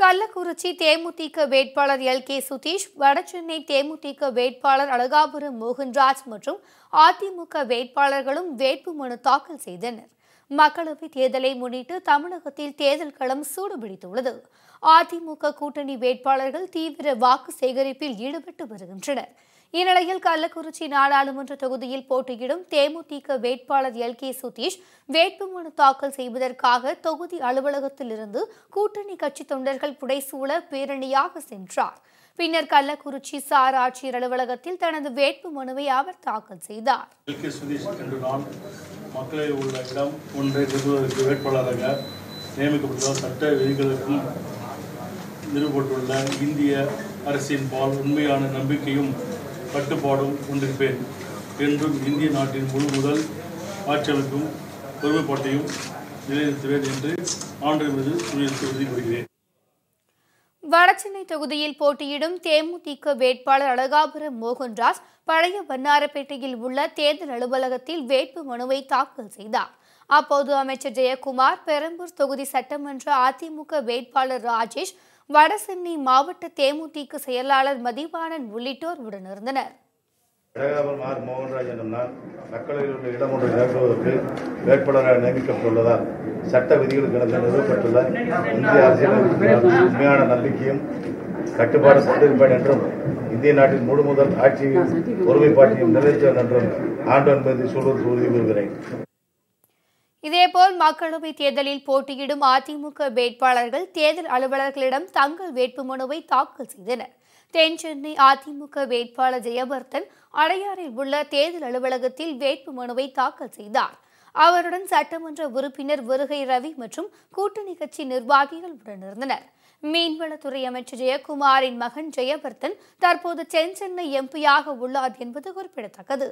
கள்ளக்குறிச்சி தேமுதிக வேட்பாளர் எல்கே சுதீஷ், வடசென்னை தேமுதிக வேட்பாளர் அழகாபுரம் மோகன்ராஜ் மற்றும் அதிமுக வேட்பாளர்களும் வேட்புமனு தாக்கல் செய்தனர். மக்களவைத் தேர்தலை முன்னிட்டு தமிழகத்தில் தேர்தல் களம் சூடுபிடித்துள்ளது. அதிமுக கூட்டணி வேட்பாளர்கள் தீவிர வாக்கு சேகரிப்பில் ஈடுபட்டு வருகின்றனர். இந்நிலையில் கள்ளக்குறிச்சி நாடாளுமன்ற தொகுதியில் போட்டியிடும் தேமுதிக வேட்பாளர் எல்கே சுதீஷ் வேட்புமனு தாக்கல் செய்வதற்காக தொகுதி அலுவலகத்திலிருந்து கூட்டணி கட்சி தொண்டர்கள் புடைசூழ பேரணியாக சென்றார். பின்னர் கள்ளக்குறிச்சி சார் ஆட்சியர் அலுவலகத்தில் தனது வேட்புமனுவை அவர் தாக்கல் செய்தார். எல்கே சுதீஷ் என்று நான் மக்களை உள்ள இடம் ஒன்றை நிறுவுவதற்கு வேட்பாளராக நியமிக்கப்பட்டுள்ள சட்ட விதிகளுக்கும் நிறுவப்பட்டுள்ள இந்திய அரசின் பால் உண்மையான நம்பிக்கையும் கட்டுப்பாடும் கொண்டிருப்பேன் என்றும் இந்திய நாட்டின் முழு முதல் ஆட்சியமைப்பும் ஒருமைப்பாட்டையும் நிலைநிறுத்துவேன் என்று ஆண்டு மீது உறுதி கூறுகிறேன். வடசென்னை தொகுதியில் போட்டியிடும் தேமுதிக வேட்பாளர் அழகாபுரம் மோகன்ராஜ் பழைய வண்ணாரப்பேட்டையில் உள்ள தேர்தல் அலுவலகத்தில் வேட்பு மனுவை தாக்கல் செய்தார். அப்போது அமைச்சர் ஜெயக்குமார், பெரம்பூர் தொகுதி சட்டமன்ற அதிமுக வேட்பாளர் ராஜேஷ், வடசென்னை மாவட்ட தேமுதிக செயலாளர் மதிவாணன் உள்ளிட்டோர் உடனிருந்தனர். அழகாபுரம் மோகன்ராஜ் என்னும் நான் மக்களில் உள்ள இடம் ஒன்றை நிரப்புவதற்கு வேட்பாளராக நியமிக்கப்பட்டுள்ளதால் சட்ட விதிகளுக்கு கடந்த நிறுவப்பட்டுள்ள இந்திய அரசியல் உண்மையான நம்பிக்கையும் கட்டுப்பாடு கொண்டிருப்பேன் என்றும் இந்திய நாட்டின் முழு முதல் ஆட்சியின் ஒருமைப்பாட்டையும் நிறைவேற்றுவேன் என்றும் ஆண்டவன் மீது சூழலுக்கு உறுதி கூறுகிறேன். இதேபோல் மக்களவைத் தேர்தலில் போட்டியிடும் அதிமுக வேட்பாளர்கள் தேர்தல் அலுவலர்களிடம் தங்கள் வேட்புமனுவை தாக்கல் செய்தனர். தென் சென்னை அதிமுக வேட்பாளர் ஜெயவர்தன் அடையாறில் உள்ள தேர்தல் அலுவலகத்தில் வேட்புமனுவை தாக்கல் செய்தார். அவருடன் சட்டமன்ற உறுப்பினர் வருகை ரவி மற்றும் கூட்டணி கட்சி நிர்வாகிகள் உடனிருந்தனர். மீன்வளத்துறை அமைச்சர் ஜெயக்குமாரின் மகன் ஜெயவர்தன் தற்போது தென் சென்னை எம்பியாக உள்ளார் என்பது குறிப்பிடத்தக்கது.